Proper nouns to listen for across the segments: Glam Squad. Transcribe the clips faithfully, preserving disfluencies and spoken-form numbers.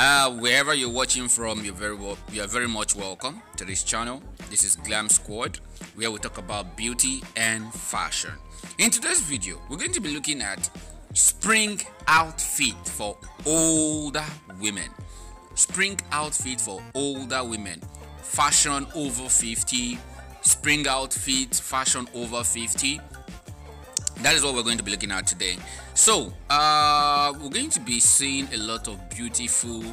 Uh, wherever you're watching from, you're very well, you're very much welcome to this channel. This is Glam Squad, where we talk about beauty and fashion. In today's video, we're going to be looking at spring outfit for older women. Spring outfit for older women. Fashion over fifty. Spring outfit, fashion over fifty. That is what we're going to be looking at today. So uh we're going to be seeing a lot of beautiful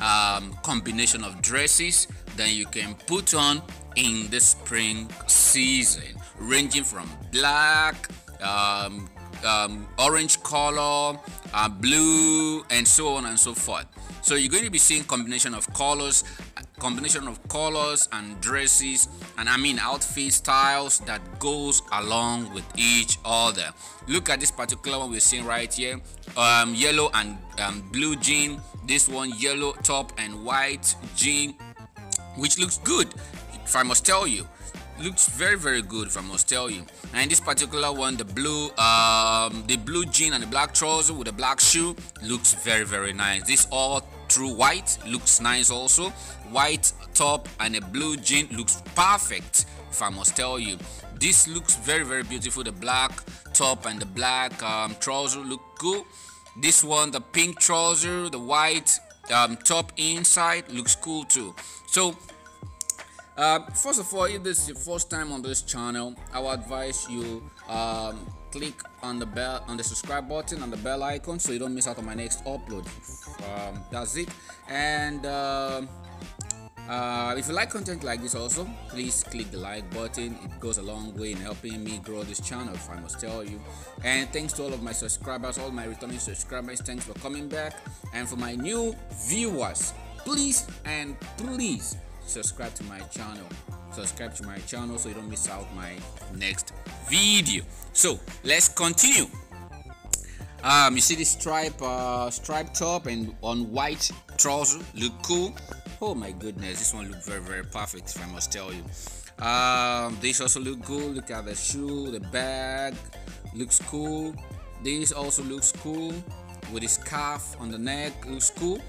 um combination of dresses that you can put on in the spring season, ranging from black, um, um orange color, uh, blue, and so on and so forth. So you're going to be seeing combination of colors combination of colors and dresses, and I mean outfit styles that goes along with each other. Look at this particular one we're seeing right here, um yellow and um, blue jean. This one, yellow top and white jean, which looks good, if I must tell you. Looks very very good, if I must tell you. And this particular one, the blue um the blue jean and the black trouser with a black shoe, looks very very nice. This all through white looks nice also. White top and a blue jean looks perfect, if I must tell you. This looks very very beautiful. The black top and the black um, trouser look cool. This one, the pink trouser, the white um, top inside, looks cool too. So uh, first of all, if this is your first time on this channel, I would advise you um, click on the bell, on the subscribe button, on the bell icon, so you don't miss out on my next upload. Um, that's it. And uh, uh, if you like content like this also, please click the like button. It goes a long way in helping me grow this channel, if I must tell you. And thanks to all of my subscribers, all my returning subscribers, thanks for coming back. And for my new viewers, please and please subscribe to my channel. Subscribe to my channel so you don't miss out my next video. So let's continue. Um you see this stripe uh stripe top and on white trouser look cool. Oh my goodness, this one look very very perfect, if I must tell you. Um this also look cool. Look at the shoe, the bag looks cool. This also looks cool with the scarf on the neck, looks cool.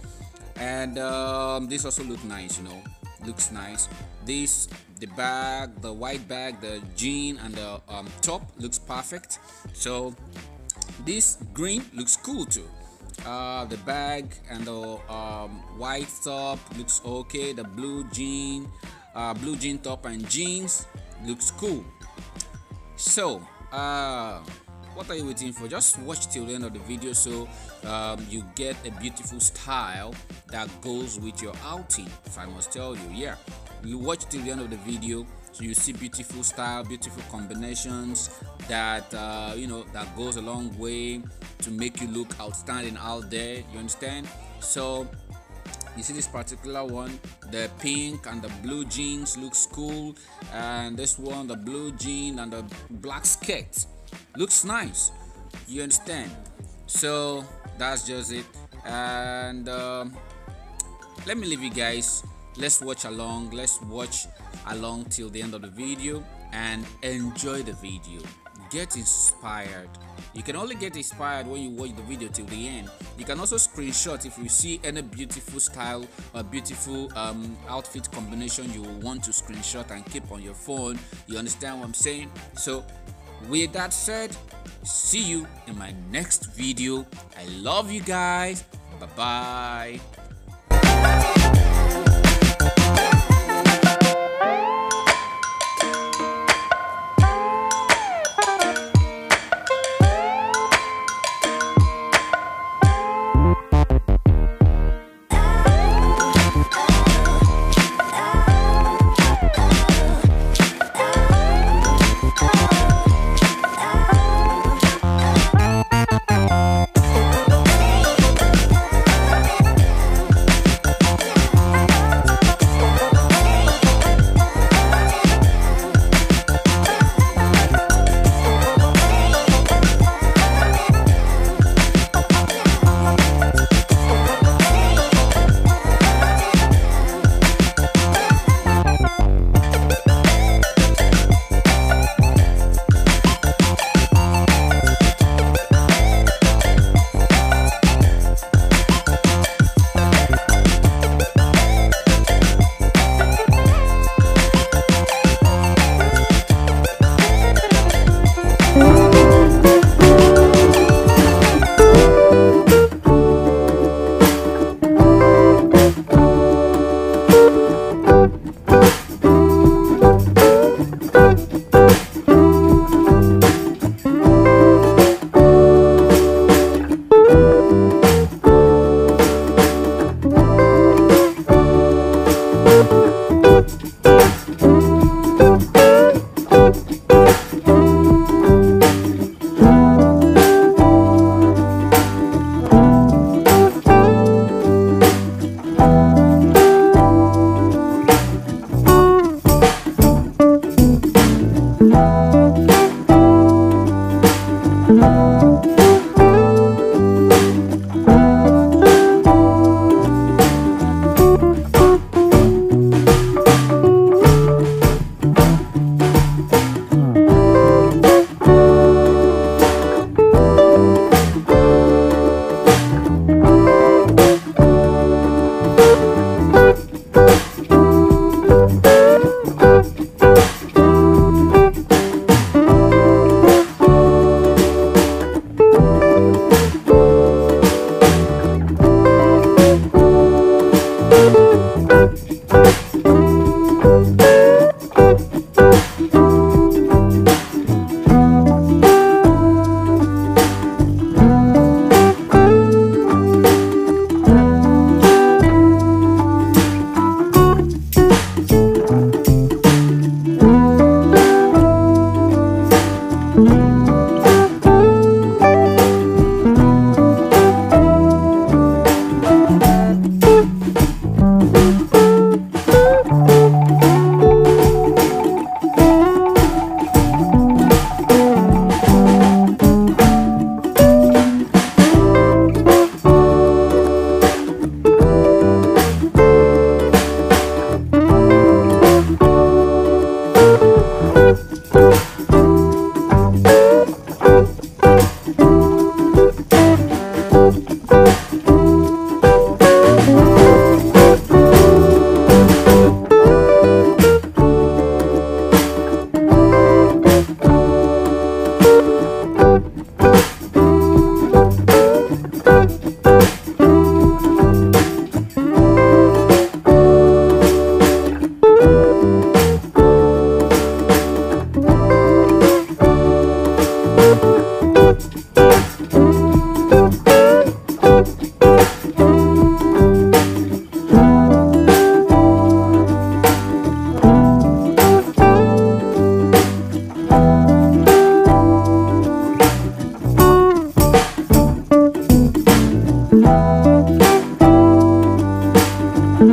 And um this also look nice, you know, looks nice. This, the bag, the white bag, the jean and the um, top looks perfect. So this green looks cool too. Uh, the bag and the um, white top looks okay. The blue jean, uh, blue jean top and jeans looks cool. So uh, what are you waiting for? Just watch till the end of the video, so um, you get a beautiful style that goes with your outing, if I must tell you. Yeah, you watch till the end of the video, so you see beautiful style, beautiful combinations that uh, you know, that goes a long way to make you look outstanding out there. You understand? So you see this particular one, the pink and the blue jeans looks cool. And this one, the blue jean and the black skirt looks nice. You understand? So that's just it. And um, let me leave you guys. Let's watch along. Let's watch along till the end of the video and enjoy the video. Get inspired. You can only get inspired when you watch the video till the end. You can also screenshot if you see any beautiful style or beautiful um, outfit combination you want to screenshot and keep on your phone. You understand what I'm saying? So with that said, see you in my next video. I love you guys. Bye bye.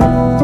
you.